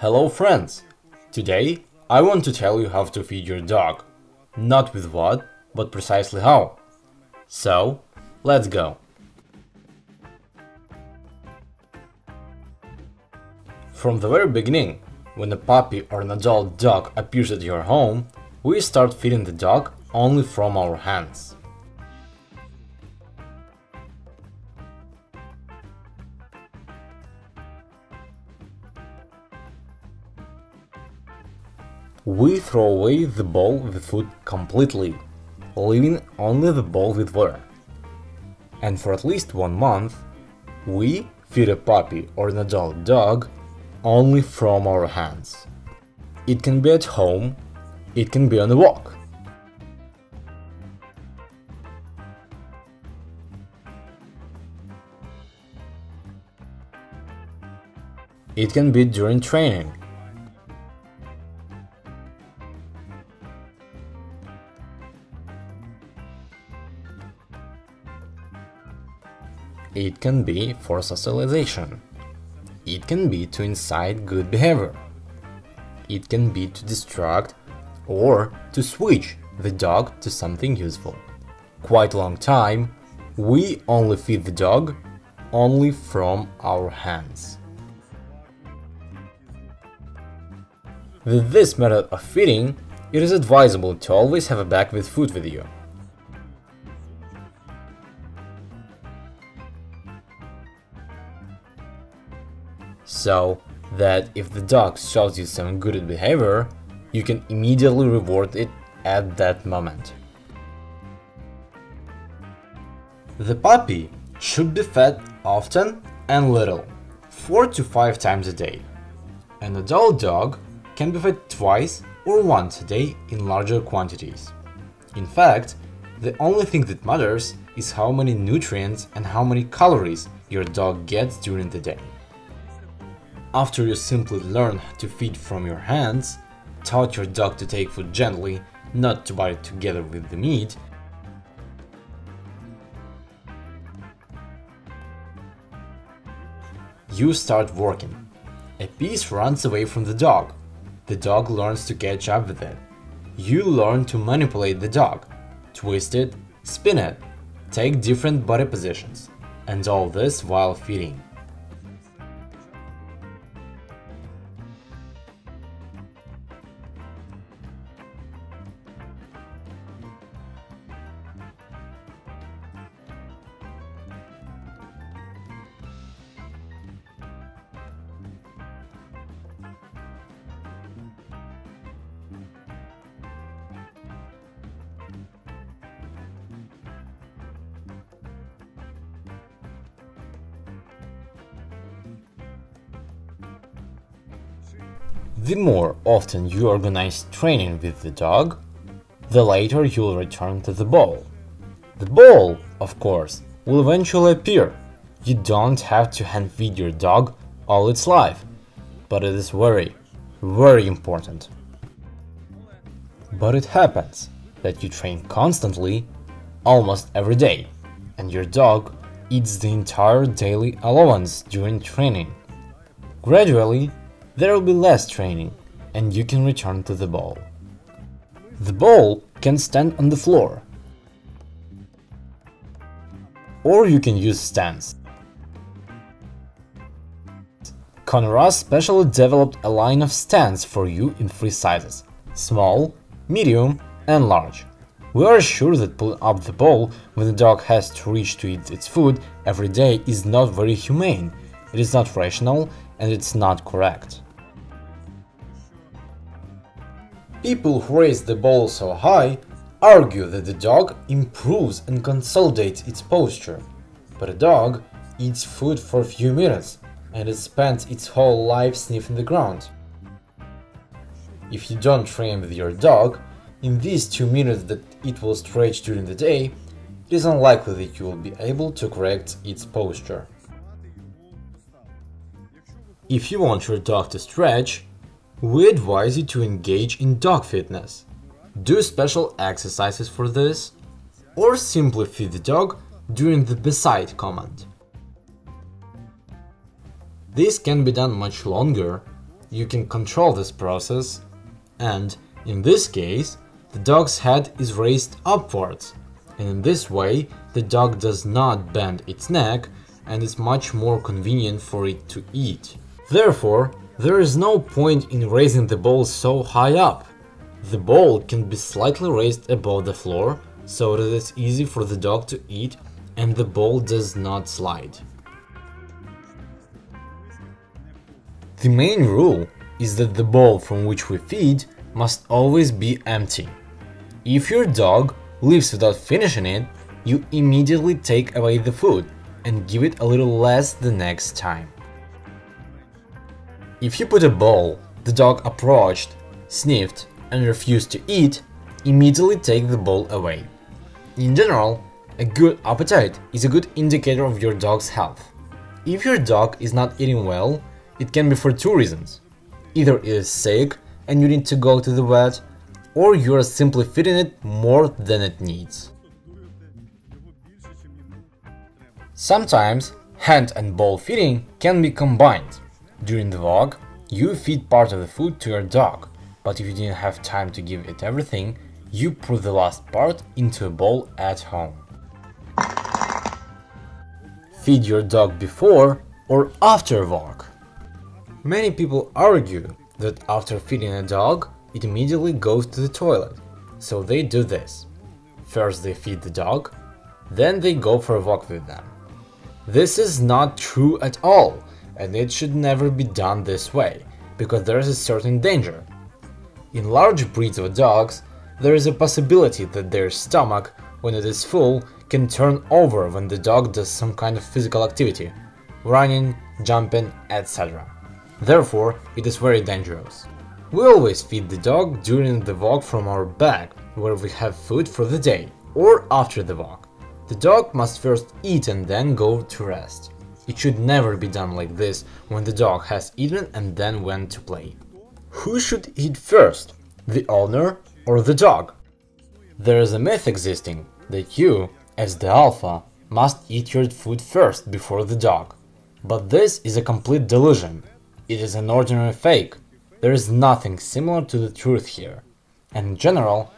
Hello friends! Today I want to tell you how to feed your dog. Not with what, but precisely how. So, let's go! From the very beginning, when a puppy or an adult dog appears at your home, we start feeding the dog only from our hands. We throw away the bowl with food completely, leaving only the bowl with water. And for at least 1 month, we feed a puppy or an adult dog only from our hands. It can be at home, it can be on a walk. It can be during training. It can be for socialization. It can be to incite good behavior. It can be to distract or to switch the dog to something useful. Quite a long time, we only feed the dog only from our hands. With this method of feeding, it is advisable to always have a bag with food with you. So that if the dog shows you some good behavior, you can immediately reward it at that moment. The puppy should be fed often and little, 4 to 5 times a day. An adult dog can be fed twice or once a day in larger quantities. In fact, the only thing that matters is how many nutrients and how many calories your dog gets during the day. After you simply learn to feed from your hands, taught your dog to take food gently, not to bite it together with the meat, you start working. A piece runs away from the dog. The dog learns to catch up with it. You learn to manipulate the dog, twist it, spin it, take different body positions, and all this while feeding. The more often you organize training with the dog, the later you'll return to the bowl. The bowl, of course, will eventually appear. You don't have to hand feed your dog all its life, but it is very, very important. But it happens that you train constantly, almost every day, and your dog eats the entire daily allowance during training. Gradually, there will be less training, and you can return to the bowl. The bowl can stand on the floor, or you can use stands. Konura specially developed a line of stands for you in 3 sizes – small, medium, and large. We are sure that pulling up the bowl when the dog has to reach to eat its food every day is not very humane, it is not rational, and it's not correct. People who raise the bowl so high argue that the dog improves and consolidates its posture, but a dog eats food for a few minutes and it spends its whole life sniffing the ground. If you don't train with your dog, in these 2 minutes that it will stretch during the day, it is unlikely that you will be able to correct its posture. If you want your dog to stretch, we advise you to engage in dog fitness. Do special exercises for this, or simply feed the dog during the beside command. This can be done much longer, you can control this process, and in this case the dog's head is raised upwards, and in this way the dog does not bend its neck and it's much more convenient for it to eat. Therefore, there is no point in raising the bowl so high up. The bowl can be slightly raised above the floor so that it's easy for the dog to eat and the bowl does not slide. The main rule is that the bowl from which we feed must always be empty. If your dog leaves without finishing it, you immediately take away the food and give it a little less the next time. If you put a bowl, the dog approached, sniffed and refused to eat, immediately take the bowl away. In general, a good appetite is a good indicator of your dog's health. If your dog is not eating well, it can be for two reasons. Either it is sick and you need to go to the vet, or you are simply feeding it more than it needs. Sometimes hand and bowl feeding can be combined. During the walk, you feed part of the food to your dog, but if you didn't have time to give it everything, you put the last part into a bowl at home. Feed your dog before or after walk. Many people argue that after feeding a dog, it immediately goes to the toilet, so they do this. First they feed the dog, then they go for a walk with them. This is not true at all, and it should never be done this way, because there is a certain danger. In large breeds of dogs, there is a possibility that their stomach, when it is full, can turn over when the dog does some kind of physical activity, running, jumping, etc. Therefore, it is very dangerous. We always feed the dog during the walk from our bag, where we have food for the day, or after the walk. The dog must first eat and then go to rest. It should never be done like this, when the dog has eaten and then went to play. Who should eat first, the owner or the dog? There is a myth existing that you, as the alpha, must eat your food first before the dog. But this is a complete delusion. It is an ordinary fake. There is nothing similar to the truth here. And in general,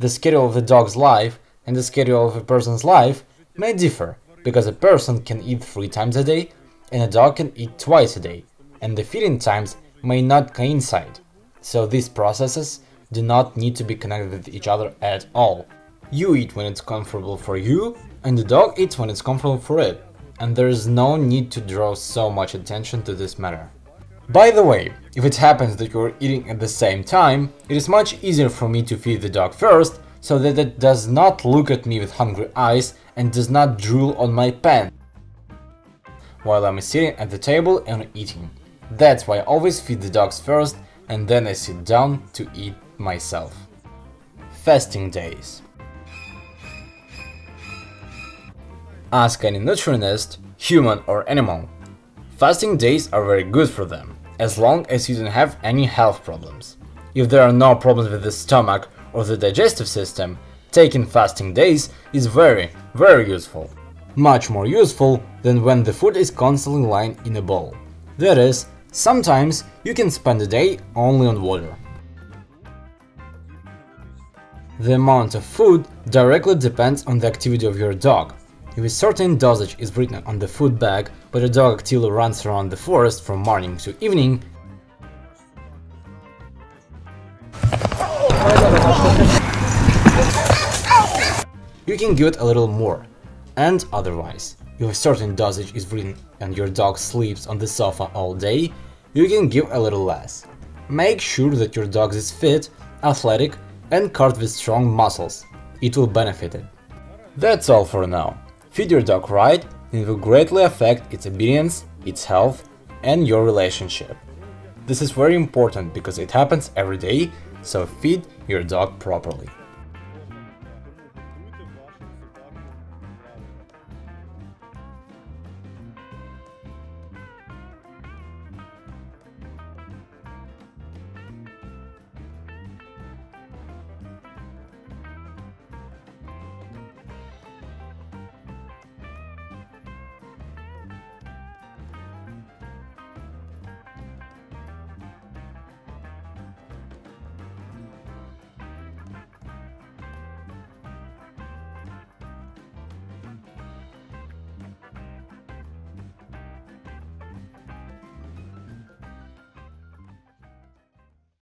the schedule of the dog's life and the schedule of a person's life may differ, because a person can eat 3 times a day and a dog can eat 2 times a day, and the feeding times may not coincide. So these processes do not need to be connected with each other at all. You eat when it's comfortable for you, and the dog eats when it's comfortable for it, and there is no need to draw so much attention to this matter. By the way, if it happens that you are eating at the same time, it is much easier for me to feed the dog first, so that it does not look at me with hungry eyes and does not drool on my pen while I'm sitting at the table and eating. That's why I always feed the dogs first and then I sit down to eat myself. Fasting days. Ask any nutritionist, human or animal. Fasting days are very good for them, as long as you don't have any health problems. If there are no problems with the stomach or the digestive system, taking fasting days is very, very useful. Much more useful than when the food is constantly lying in a bowl. That is, sometimes you can spend a day only on water. The amount of food directly depends on the activity of your dog. If a certain dosage is written on the food bag, but a dog actively runs around the forest from morning to evening, you can give it a little more. And otherwise, if a certain dosage is written and your dog sleeps on the sofa all day, you can give a little less. Make sure that your dog is fit, athletic and covered with strong muscles. It will benefit it. That's all for now. Feed your dog right, and it will greatly affect its obedience, its health and your relationship. This is very important because it happens every day, so feed your dog properly.